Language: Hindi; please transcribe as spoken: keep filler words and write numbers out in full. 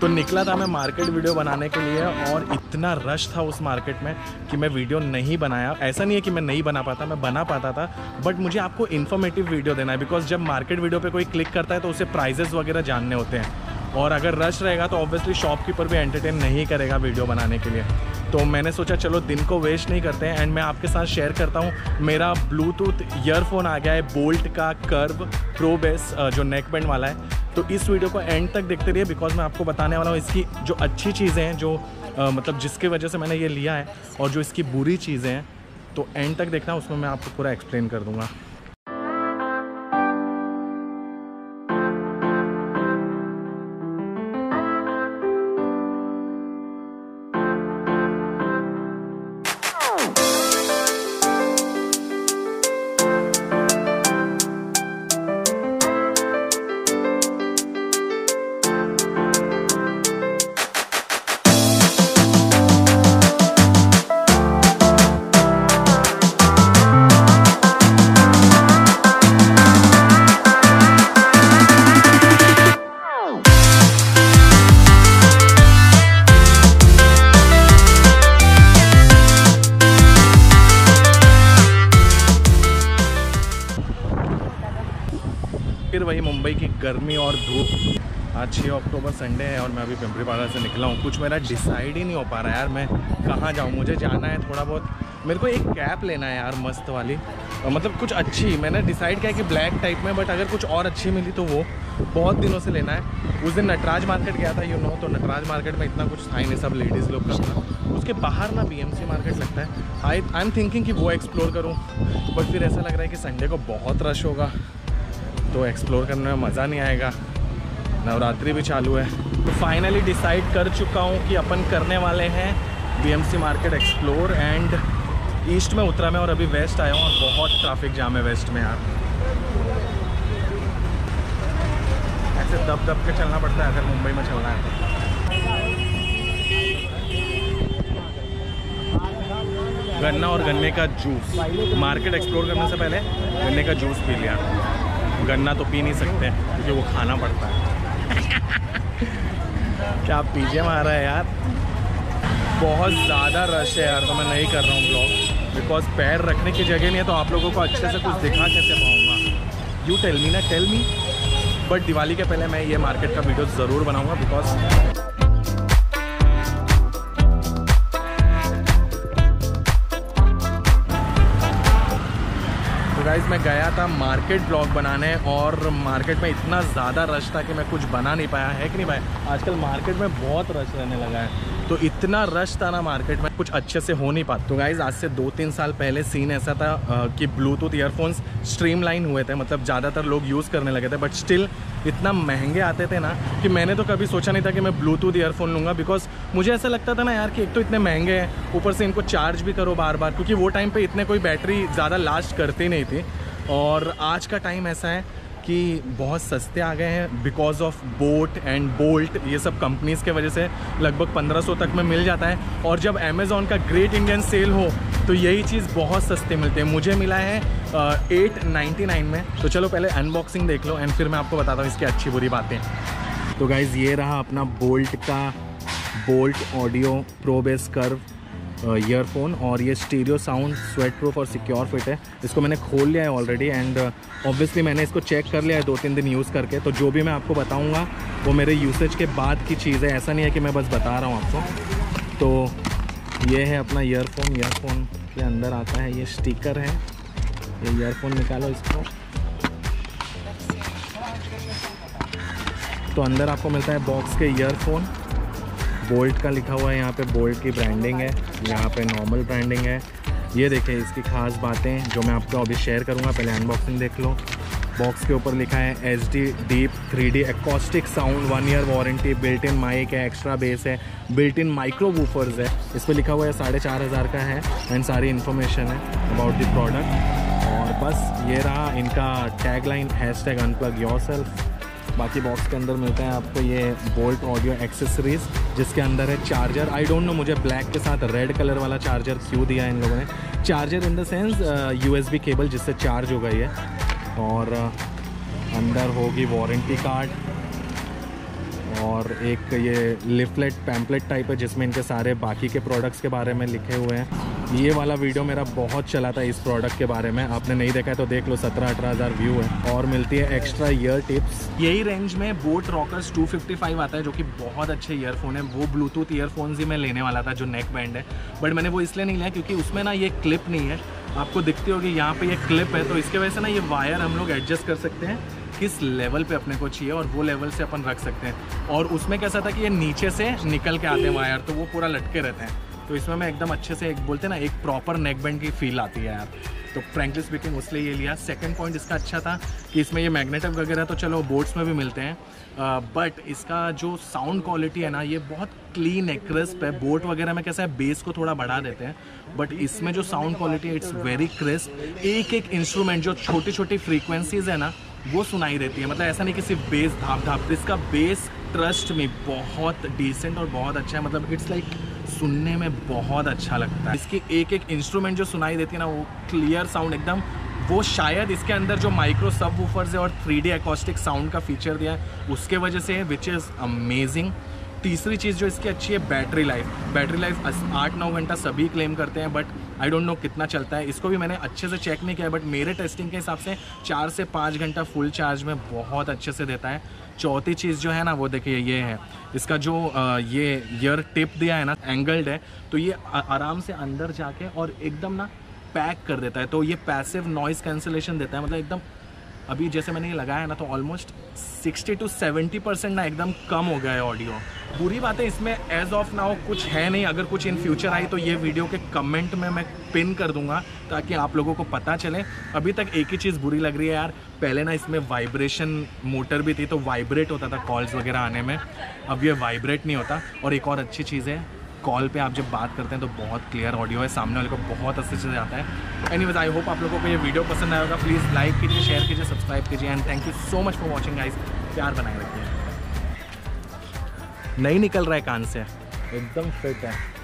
तो निकला था मैं मार्केट वीडियो बनाने के लिए और इतना रश था उस मार्केट में कि मैं वीडियो नहीं बनाया। ऐसा नहीं है कि मैं नहीं बना पाता, मैं बना पाता था, बट मुझे आपको इन्फॉर्मेटिव वीडियो देना है बिकॉज जब मार्केट वीडियो पे कोई क्लिक करता है तो उसे प्राइजेस वगैरह जानने होते हैं और अगर रश रहेगा तो ऑब्वियसली शॉपकीपर भी एंटरटेन नहीं करेगा वीडियो बनाने के लिए। तो मैंने सोचा चलो दिन को वेस्ट नहीं करते हैं एंड मैं आपके साथ शेयर करता हूँ। मेरा ब्लूटूथ ईयरफोन आ गया है बोल्ट का कर्व प्रो बेस जो नेकबैंड वाला है। तो इस वीडियो को एंड तक देखते रहिए बिकॉज मैं आपको बताने वाला हूँ इसकी जो अच्छी चीज़ें हैं, जो आ, मतलब जिसके वजह से मैंने ये लिया है और जो इसकी बुरी चीज़ें हैं। तो एंड तक देखना, उसमें मैं आपको पूरा एक्सप्लेन कर दूँगा। फिर वही मुंबई की गर्मी और धूप। आज छः अक्टूबर संडे है और मैं अभी पिंपरीपाड़ा से निकला हूँ। कुछ मेरा डिसाइड ही नहीं हो पा रहा यार, मैं कहाँ जाऊँ। मुझे जाना है थोड़ा बहुत, मेरे को एक कैप लेना है यार मस्त वाली, मतलब कुछ अच्छी। मैंने डिसाइड किया कि ब्लैक टाइप में, बट अगर कुछ और अच्छी मिली तो वो बहुत दिनों से लेना है। उस दिन नटराज मार्केट गया था, यू नो, तो नटराज मार्केट में इतना कुछ था ही नहीं, सब लेडीज़ लोग का था। उसके बाहर ना बीएमसी मार्केट लगता है। आई आई एम थिंकिंग कि वो एक्सप्लोर करूँ, बट फिर ऐसा लग रहा है कि संडे को बहुत रश होगा तो एक्सप्लोर करने में मज़ा नहीं आएगा। नवरात्रि भी चालू है। तो फाइनली डिसाइड कर चुका हूँ कि अपन करने वाले हैं BMC market explore. And east में उतरा मैं और अभी वेस्ट आया हूँ और बहुत ट्रैफिक जाम है वेस्ट में यार। ऐसे दब दब के चलना पड़ता है अगर मुंबई में चलना है तो। गन्ना और गन्ने का जूस, मार्केट एक्सप्लोर करने से पहले गन्ने का जूस पी लिया। गन्ना तो पी नहीं सकते क्योंकि वो खाना पड़ता है। क्या पीछे मारा है यार, बहुत ज़्यादा रश है यार, तो मैं नहीं कर रहा हूँ ब्लॉग बिकॉज पैर रखने की जगह नहीं है। तो आप लोगों को अच्छे से कुछ दिखा कैसे पाऊँगा, यू टेल मी ना टेल मी। बट दिवाली के पहले मैं ये मार्केट का वीडियो ज़रूर बनाऊँगा बिकॉज गाइस मैं गया था मार्केट ब्लॉग बनाने और मार्केट में इतना ज़्यादा रश था कि मैं कुछ बना नहीं पाया। है कि नहीं भाई, आजकल मार्केट में बहुत रश रहने लगा है। तो इतना रश था ना मार्केट में, कुछ अच्छे से हो नहीं पाता। तो गाइस आज से दो तीन साल पहले सीन ऐसा था आ, कि ब्लूटूथ ईयरफोन्स स्ट्रीमलाइन हुए थे, मतलब ज़्यादातर लोग यूज़ करने लगे थे, बट स्टिल इतना महंगे आते थे ना कि मैंने तो कभी सोचा नहीं था कि मैं ब्लूटूथ ईयरफोन लूँगा। बिकॉज मुझे ऐसा लगता था ना यार कि एक तो इतने महंगे हैं, ऊपर से इनको चार्ज भी करो बार बार, क्योंकि वो टाइम पर इतने कोई बैटरी ज़्यादा लास्ट करती नहीं थी। और आज का टाइम ऐसा है कि बहुत सस्ते आ गए हैं because of boat and Boult, ये सब कंपनीज़ के वजह से लगभग पंद्रह सौ तक में मिल जाता है। और जब Amazon का ग्रेट इंडियन सेल हो तो यही चीज़ बहुत सस्ते मिलते हैं। मुझे मिला है आठ सौ निन्यानवे में। तो चलो पहले अनबॉक्सिंग देख लो एंड फिर मैं आपको बताता हूँ इसकी अच्छी बुरी बातें। तो गाइज़ ये रहा अपना बोल्ट का Boult audio pro bass curve earphone और ये स्टीरियो साउंड, स्वेट प्रूफ और सिक्योर फिट है। इसको मैंने खोल लिया है ऑलरेडी एंड ऑब्वियसली मैंने इसको चेक कर लिया है दो तीन दिन यूज़ करके। तो जो भी मैं आपको बताऊंगा वो मेरे यूसेज के बाद की चीज़ है, ऐसा नहीं है कि मैं बस बता रहा हूँ आपको। तो ये है अपना ईयरफोन, ईयरफोन के अंदर आता है ये स्टिकर है, ये ईयरफोन निकालो इसको तो अंदर आपको मिलता है बॉक्स के ईयरफोन। बोल्ट का लिखा हुआ है यहाँ पे, बोल्ट की ब्रांडिंग है, यहाँ पे नॉर्मल ब्रांडिंग है। ये देखें इसकी खास बातें जो मैं आपको अभी शेयर करूँगा, पहले अनबॉक्सिंग देख लो। बॉक्स के ऊपर लिखा है H D deep three D acoustic sound, one year warranty, built in mic है, एक्स्ट्रा बेस है, बिल्ट इन माइक्रो वूफर्स है। इस पर लिखा हुआ है साढ़े चार हज़ार का है एंड सारी इन्फॉर्मेशन है अबाउट द प्रोडक्ट। और बस ये रहा इनका tag line, hash tag unplug yourself. बाकी बॉक्स के अंदर मिलता है आपको ये बोल्ट ऑडियो एक्सेसरीज जिसके अंदर है चार्जर। आई डोंट नो मुझे ब्लैक के साथ रेड कलर वाला चार्जर क्यों दिया है इन लोगों ने। Charger in the sense USB cable जिससे चार्ज हो गई है। और uh, अंदर होगी वारंटी कार्ड और एक ये लिफलेट पैम्पलेट टाइप है जिसमें इनके सारे बाकी के प्रोडक्ट्स के बारे में लिखे हुए हैं। ये वाला वीडियो मेरा बहुत चला था इस प्रोडक्ट के बारे में, आपने नहीं देखा है तो देख लो, सत्रह अठारह हज़ार व्यू है। और मिलती है एक्स्ट्रा ईयर टिप्स। यही रेंज में boat Rockers two fifty five आता है जो कि बहुत अच्छे ईयरफोन है। वो ब्लूटूथ ईयरफोन्स ही मैं लेने वाला था जो नेक बैंड है, बट मैंने वो इसलिए नहीं लिया क्योंकि उसमें ना ये क्लिप नहीं है। आपको दिखती होगी यहाँ पे ये क्लिप है, तो इसके वजह से ना ये वायर हम लोग एडजस्ट कर सकते हैं किस लेवल पे अपने को चाहिए और वो लेवल से अपन रख सकते हैं। और उसमें कैसा था कि ये नीचे से निकल के आते हैं वायर, तो वो पूरा लटके रहते हैं। तो इसमें मैं एकदम अच्छे से एक बोलते हैं ना एक प्रॉपर नेकबैंड की फील आती है यार। तो फ्रेंकली स्पीकिंग उसलिए ये लिया। सेकंड पॉइंट इसका अच्छा था कि इसमें ये मैग्नेटम वगैरह तो चलो बोट्स में भी मिलते हैं, बट इसका जो साउंड क्वालिटी है ना ये बहुत क्लीन है, क्रिस्प है। बोट वगैरह में कैसा है बेस को थोड़ा बढ़ा देते हैं, बट इसमें जो साउंड क्वालिटी है इट्स वेरी क्रिस्प। एक एक इंस्ट्रूमेंट जो छोटी छोटी फ्रीक्वेंसीज है ना वो सुनाई देती है। मतलब ऐसा नहीं कि सिर्फ बेस धाप धाप। इसका बेस ट्रस्ट में बहुत डिसेंट और बहुत अच्छा है, मतलब इट्स लाइक सुनने में बहुत अच्छा लगता है। इसकी एक एक इंस्ट्रूमेंट जो सुनाई देती है ना वो क्लियर साउंड एकदम। वो शायद इसके अंदर जो माइक्रो सब वूफर्स है और थ्री डी एकॉस्टिक साउंड का फीचर दिया है उसके वजह से है, विच इज़ अमेजिंग। तीसरी चीज़ जो इसकी अच्छी है बैटरी लाइफ। बैटरी लाइफ आठ नौ घंटा सभी क्लेम करते हैं, बट आई डोंट नो कितना चलता है। इसको भी मैंने अच्छे से चेक नहीं किया, बट मेरे टेस्टिंग के हिसाब से चार से पाँच घंटा फुल चार्ज में बहुत अच्छे से देता है। चौथी चीज़ जो है ना वो देखिए ये है, इसका जो ये ईयर टिप दिया है ना एंगल्ड है, तो ये आराम से अंदर जाके और एकदम ना पैक कर देता है। तो ये पैसिव नॉइज़ कैंसिलेशन देता है। मतलब एकदम अभी जैसे मैंने ये लगाया है ना तो almost sixty to seventy percent ना एकदम कम हो गया है ऑडियो। बुरी बात है इसमें एज ऑफ नाउ कुछ है नहीं। अगर कुछ इन फ्यूचर आई तो ये वीडियो के कमेंट में मैं पिन कर दूंगा ताकि आप लोगों को पता चले। अभी तक एक ही चीज़ बुरी लग रही है यार, पहले ना इसमें वाइब्रेशन मोटर भी थी तो वाइब्रेट होता था कॉल्स वगैरह आने में, अब ये वाइब्रेट नहीं होता। और एक और अच्छी चीज़ है कॉल पे आप जब बात करते हैं तो बहुत क्लियर ऑडियो है, सामने वाले को बहुत अच्छे से आता है। एनीवेज आई होप आप लोगों को ये वीडियो पसंद आया होगा। प्लीज़ लाइक कीजिए, शेयर कीजिए, सब्सक्राइब कीजिए and thank you so much for watching guys. प्यार बनाए रखिए। नहीं निकल रहा है कान से, एकदम फिट है।